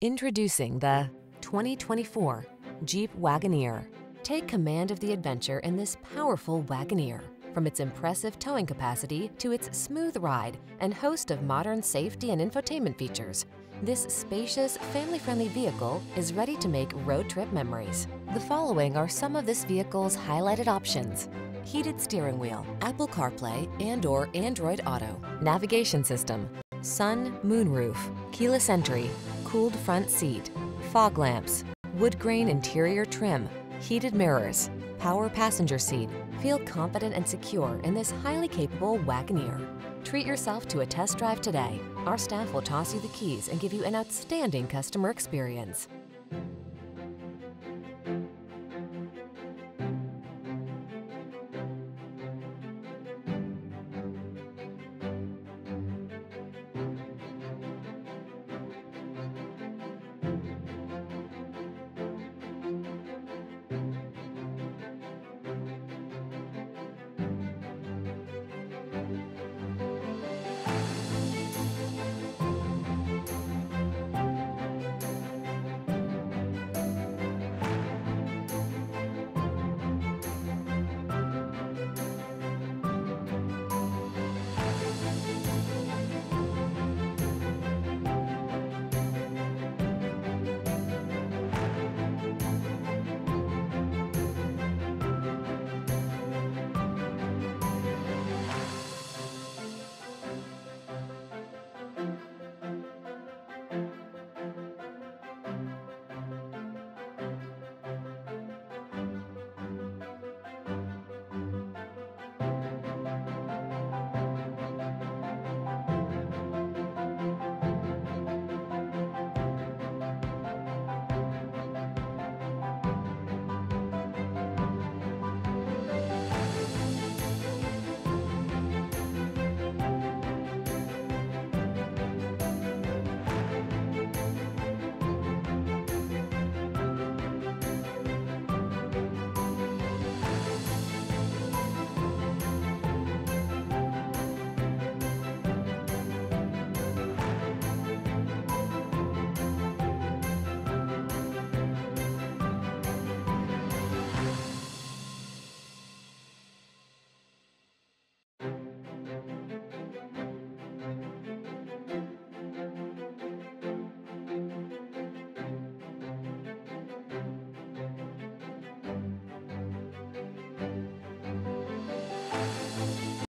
Introducing the 2024 Jeep Wagoneer. Take command of the adventure in this powerful Wagoneer. From its impressive towing capacity to its smooth ride and host of modern safety and infotainment features, this spacious, family-friendly vehicle is ready to make road trip memories. The following are some of this vehicle's highlighted options: heated steering wheel, Apple CarPlay and/or Android Auto, navigation system, sun, moonroof, keyless entry, cooled front seat, fog lamps, wood grain interior trim, heated mirrors, power passenger seat. Feel confident and secure in this highly capable Wagoneer. Treat yourself to a test drive today. Our staff will toss you the keys and give you an outstanding customer experience.